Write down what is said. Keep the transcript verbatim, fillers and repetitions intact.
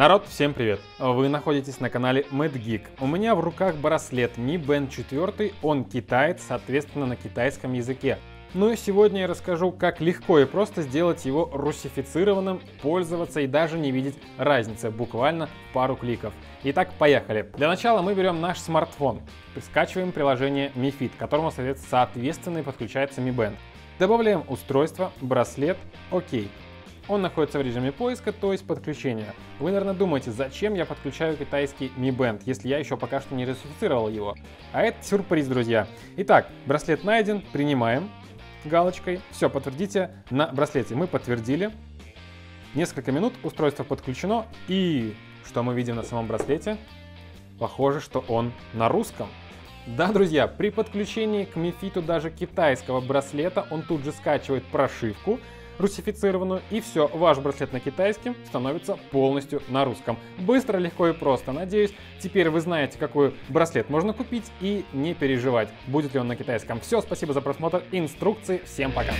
Народ, всем привет! Вы находитесь на канале MadGeek. У меня в руках браслет Ми Бэнд четыре, он китаец, соответственно, на китайском языке. Ну и сегодня я расскажу, как легко и просто сделать его русифицированным, пользоваться и даже не видеть разницы, буквально пару кликов. Итак, поехали. Для начала мы берем наш смартфон, скачиваем приложение Mi Fit, к которому соответственно и подключается Mi Band. Добавляем устройство, браслет, ОК. Он находится в режиме поиска, то есть подключения. Вы, наверное, думаете, зачем я подключаю китайский Mi Band, если я еще пока что не русифицировал его. А это сюрприз, друзья. Итак, браслет найден, принимаем галочкой. Все, подтвердите на браслете. Мы подтвердили. Несколько минут, устройство подключено. И что мы видим на самом браслете? Похоже, что он на русском. Да, друзья, при подключении к Mi Fit даже китайского браслета он тут же скачивает прошивку русифицированную, и все, ваш браслет на китайском становится полностью на русском. Быстро, легко и просто. Надеюсь, теперь вы знаете, какой браслет можно купить, и не переживать, будет ли он на китайском. Все, спасибо за просмотр инструкции, всем пока!